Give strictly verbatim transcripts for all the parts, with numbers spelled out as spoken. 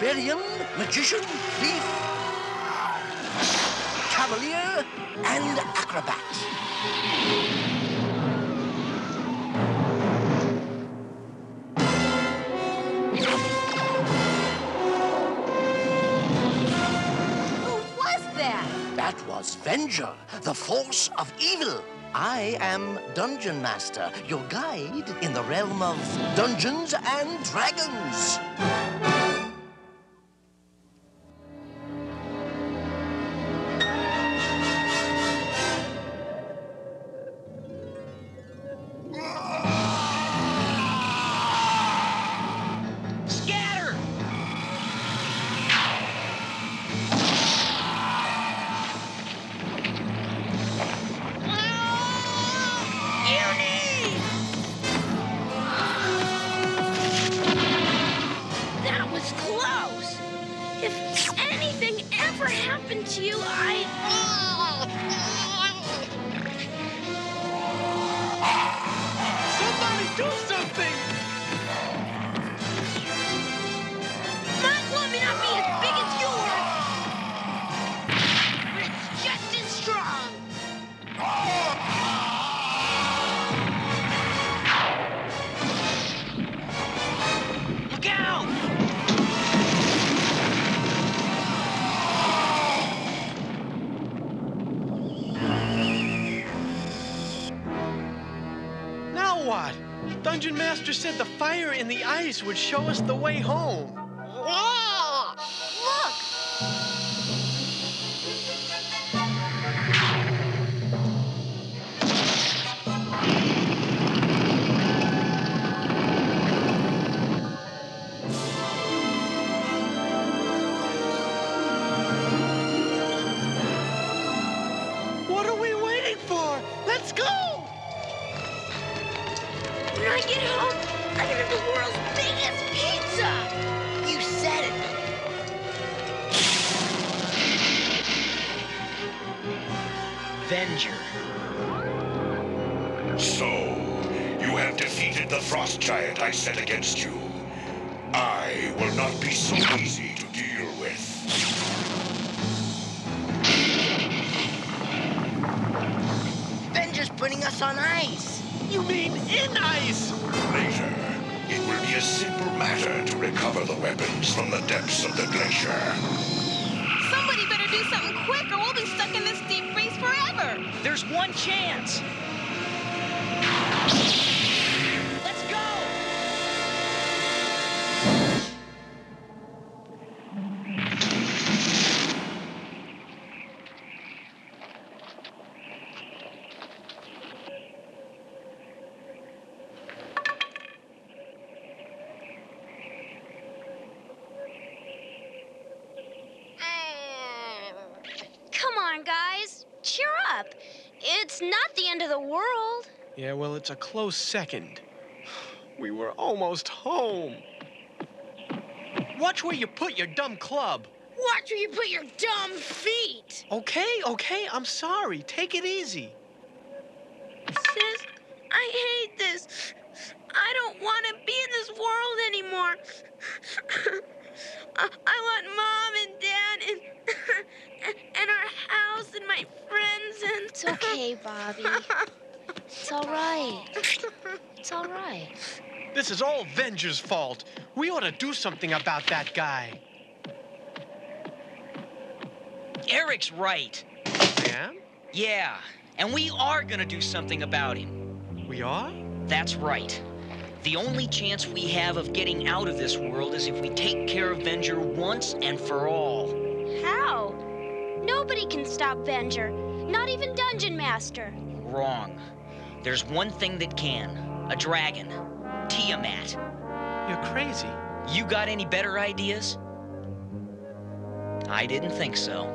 barbarian, magician, thief, cavalier, and acrobat. That was Venger, the force of evil. I am Dungeon Master, your guide in the realm of Dungeons and Dragons. Dungeon Master said the fire in the ice would show us the way home. Wow! Look! What are we waiting for? Let's go! When I get home, I'm gonna have the world's biggest pizza! You said it! Venger. So, you have defeated the frost giant I set against you. I will not be so easy to deal with. Venger's putting us on ice! You mean in ice? Later, it will be a simple matter to recover the weapons from the depths of the glacier. Somebody better do something quick or we'll be stuck in this deep freeze forever. There's one chance. Let's go. It's not the end of the world. Yeah, well, it's a close second. We were almost home. Watch where you put your dumb club. Watch where you put your dumb feet. Okay, okay, I'm sorry. Take it easy. Sis, I hate this. I don't want to be in this world anymore. I, I want Mom and Dad and, and, and our house and my friends and... It's okay, Bobby. It's all right. It's all right. This is all Venger's fault. We ought to do something about that guy. Eric's right. Yeah? Yeah, and we are going to do something about him. We are? That's right. The only chance we have of getting out of this world is if we take care of Venger once and for all. How? Nobody can stop Venger, not even Dungeon Master. Wrong. There's one thing that can, a dragon, Tiamat. You're crazy. You got any better ideas? I didn't think so.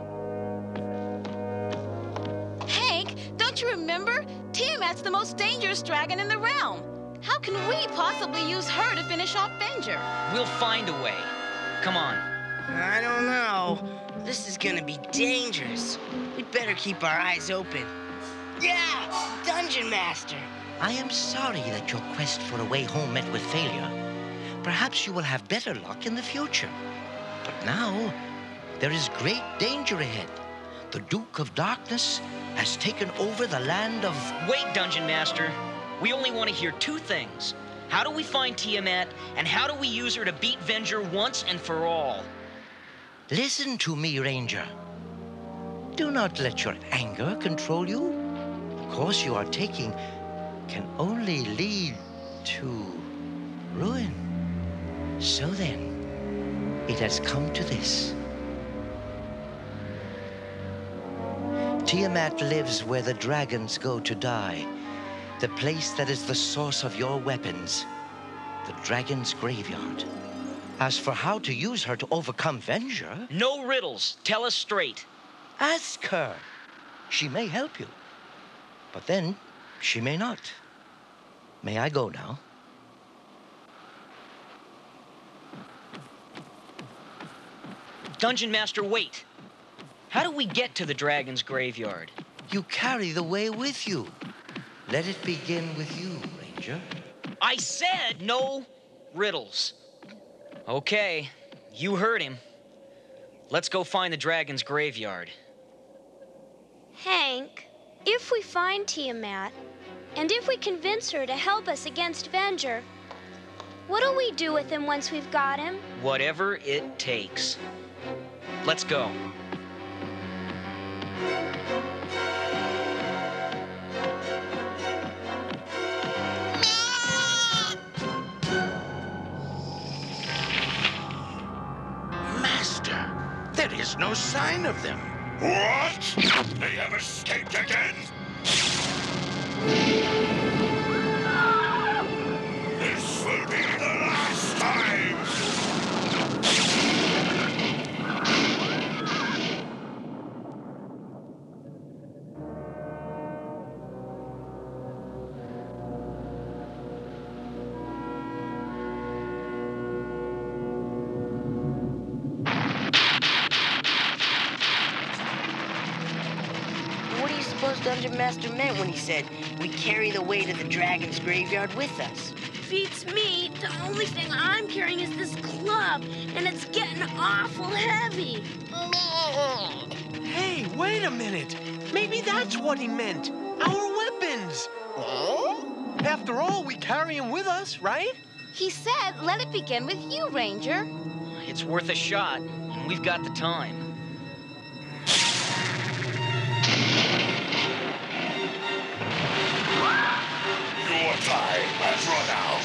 Hank, don't you remember? Tiamat's the most dangerous dragon in the realm. How can we possibly use her to finish off Venger? We'll find a way. Come on. I don't know. This is gonna be dangerous. We'd better keep our eyes open. Yeah! Dungeon Master! I am sorry that your quest for a way home met with failure. Perhaps you will have better luck in the future. But now, there is great danger ahead. The Duke of Darkness has taken over the land of... Wait, Dungeon Master. We only want to hear two things. How do we find Tiamat, and how do we use her to beat Venger once and for all? Listen to me, Ranger. Do not let your anger control you. The course you are taking can only lead to ruin. So then, it has come to this. Tiamat lives where the dragons go to die, the place that is the source of your weapons, the Dragon's Graveyard. As for how to use her to overcome Venger... No riddles. Tell us straight. Ask her. She may help you, but then she may not. May I go now? Dungeon Master, wait. How do we get to the Dragon's Graveyard? You carry the way with you. Let it begin with you, Ranger. I said no riddles. Okay, you heard him. Let's go find the Dragon's Graveyard. Hank, if we find Tiamat, and if we convince her to help us against Venger, what'll we do with him once we've got him? Whatever it takes. Let's go. There is no sign of them. What? They have escaped again? This will be the last time! Dungeon Master meant when he said, we carry the weight of the Dragon's Graveyard with us. Beats me. The only thing I'm carrying is this club, and it's getting awful heavy. Hey, wait a minute. Maybe that's what he meant. Our weapons. Oh? After all, we carry them with us, right? He said, let it begin with you, Ranger. It's worth a shot, and we've got the time. Your time has run out.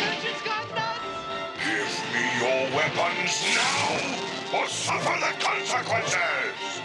Dungeon's gone nuts. Give me your weapons now, or suffer the consequences.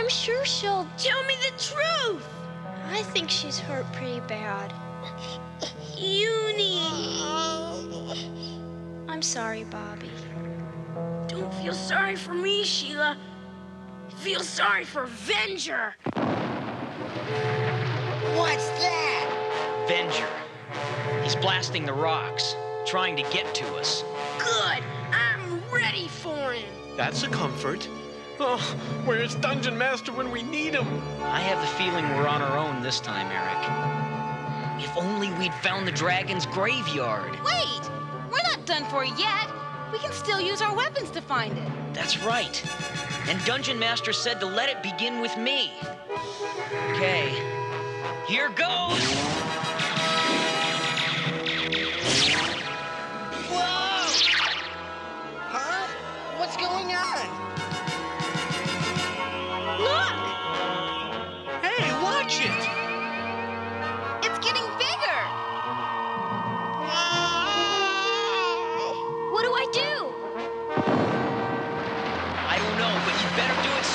I'm sure she'll tell me the truth. I think she's hurt pretty bad. Uni. I'm sorry, Bobby. Don't feel sorry for me, Sheila. Feel sorry for Venger. What's that? Venger. He's blasting the rocks, trying to get to us. Good. I'm ready for him. That's a comfort. Oh, where's Dungeon Master when we need him? I have a feeling we're on our own this time, Eric. If only we'd found the Dragon's Graveyard. Wait! We're not done for yet. We can still use our weapons to find it. That's right. And Dungeon Master said to let it begin with me. Okay. Here goes! Whoa! Huh? What's going on? It's getting bigger! What do I do? I don't know, but you better do it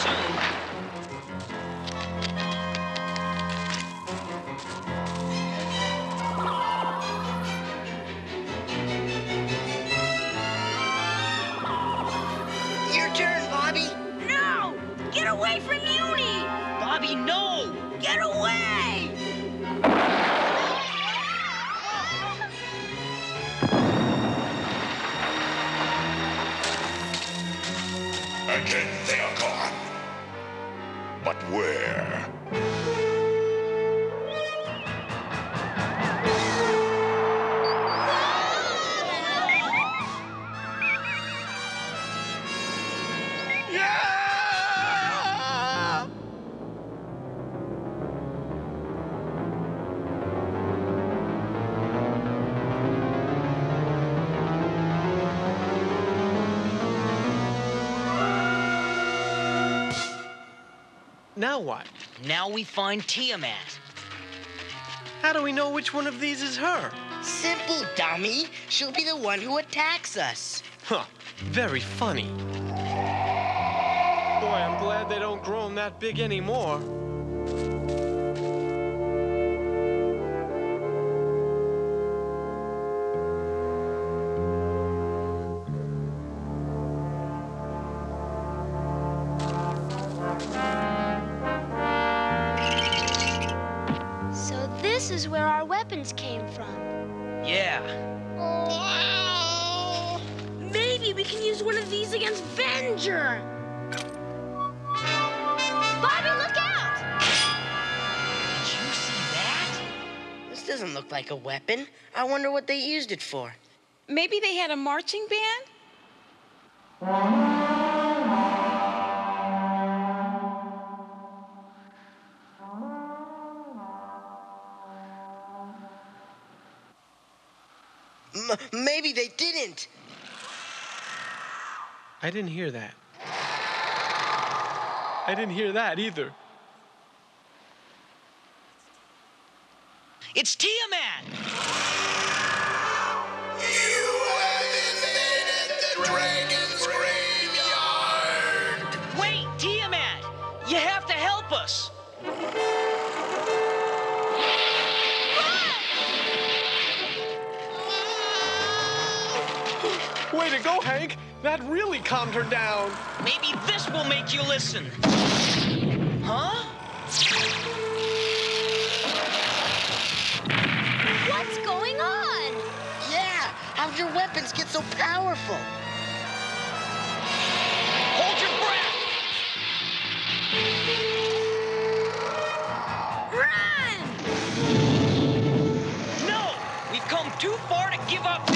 soon. Your turn, Bobby. No! Get away from Uni! Bobby, no! Get away! Again, they are gone. But where? Now what? Now we find Tiamat. How do we know which one of these is her? Simple, dummy. She'll be the one who attacks us. Huh. Very funny. Boy, I'm glad they don't grow them that big anymore. Came from. Yeah. Oh. Maybe we can use one of these against Venger. Bobby, look out! Did you see that? This doesn't look like a weapon. I wonder what they used it for. Maybe they had a marching band? Maybe they didn't. I didn't hear that. I didn't hear that either. It's Tiamat! You have invaded the Dragon's Graveyard! Wait, Tiamat! You have to help us! Way to go, Hank! That really calmed her down. Maybe this will make you listen. Huh? What's going on? Yeah, how'd your weapons get so powerful? Hold your breath! Run! No! We've come too far to give up now!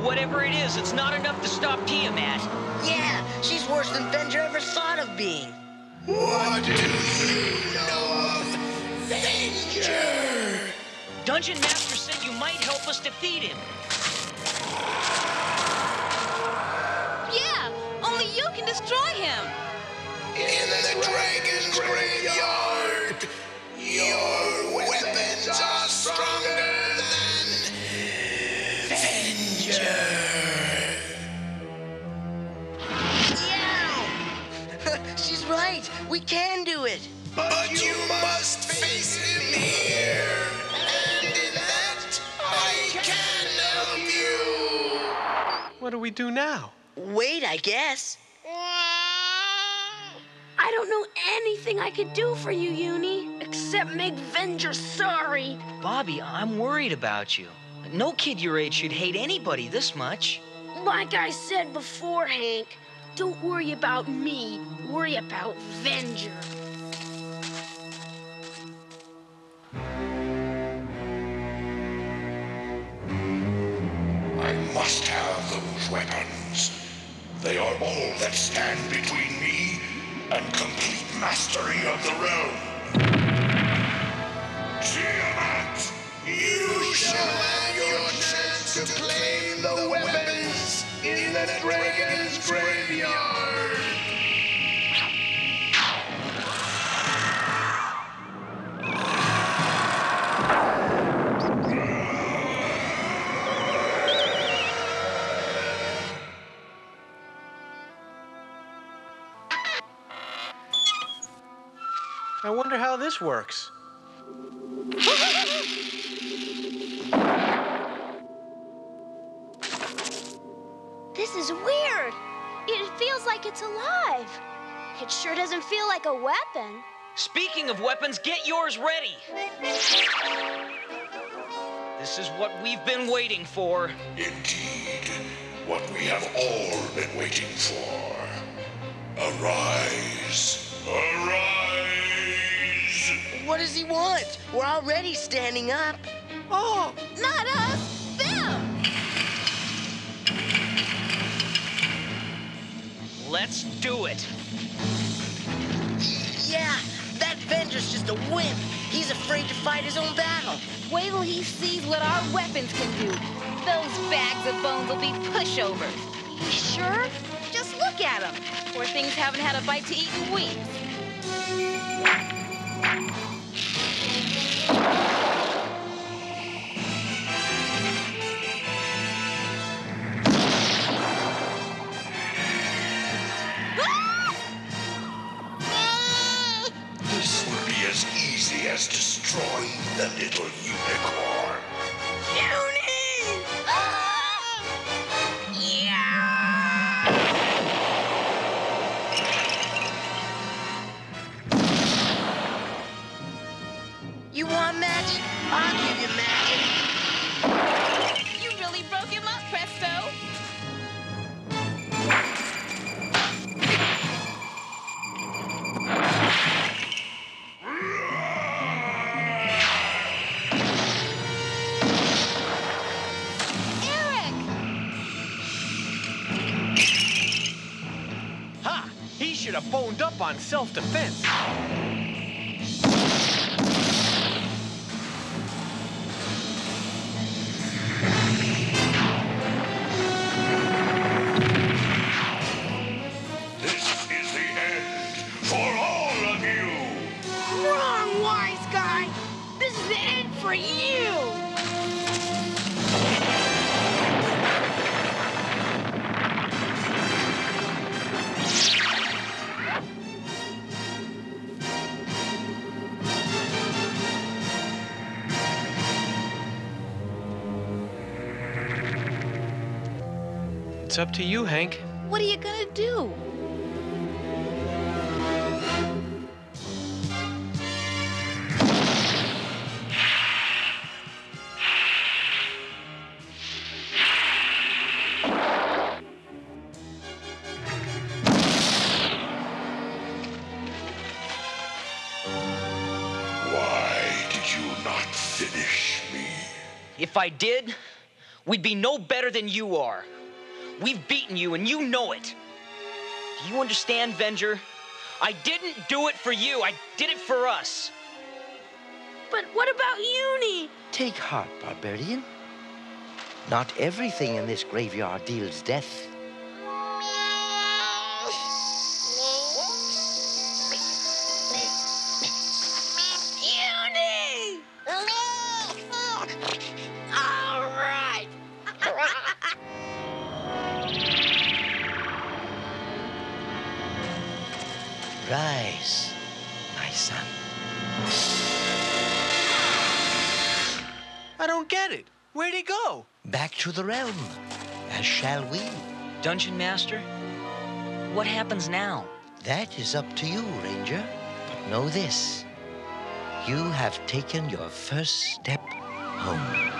Whatever it is, it's not enough to stop Tiamat. Yeah, she's worse than Venger ever thought of being. What do you know of Venger? Dungeon Master said you might help us defeat him. Yeah, only you can destroy him. In the Dragon's Graveyard. What do we do now? Wait, I guess. I don't know anything I could do for you, Uni, except make Venger sorry. Bobby, I'm worried about you. No kid your age should hate anybody this much. Like I said before, Hank, don't worry about me. Worry about Venger. I must have those weapons. They are all that stand between me and complete mastery of the realm. Tiamat, you shall have your chance to claim the weapons in the Dragon's Graveyard. I wonder how this works. This is weird. It feels like it's alive. It sure doesn't feel like a weapon. Speaking of weapons, get yours ready. This is what we've been waiting for. Indeed, what we have all been waiting for. Arise, arise. What does he want? We're already standing up. Oh! Not us! Them! Let's do it. Yeah, that Venger's just a wimp. He's afraid to fight his own battle. Wait till he sees what our weapons can do. Those bags of bones will be pushovers. You sure? Just look at them. Poor things haven't had a bite to eat in weeks. This would be as easy as destroying the little unicorn. Uni! Ah! Yeah! You want magic? I'll give you magic. You really broke him up, Presto. Eric! Ha! He should have boned up on self-defense. It's up to you, Hank. What are you gonna do? Why did you not finish me? If I did, we'd be no better than you are. We've beaten you, and you know it. Do you understand, Venger? I didn't do it for you. I did it for us. But what about Uni? Take heart, Barbarian. Not everything in this graveyard deals death. Uni! All right. Rise, my son. I don't get it. Where'd he go? Back to the realm. as shall we. Dungeon Master, what happens now? That is up to you, Ranger. But know this, you have taken your first step home.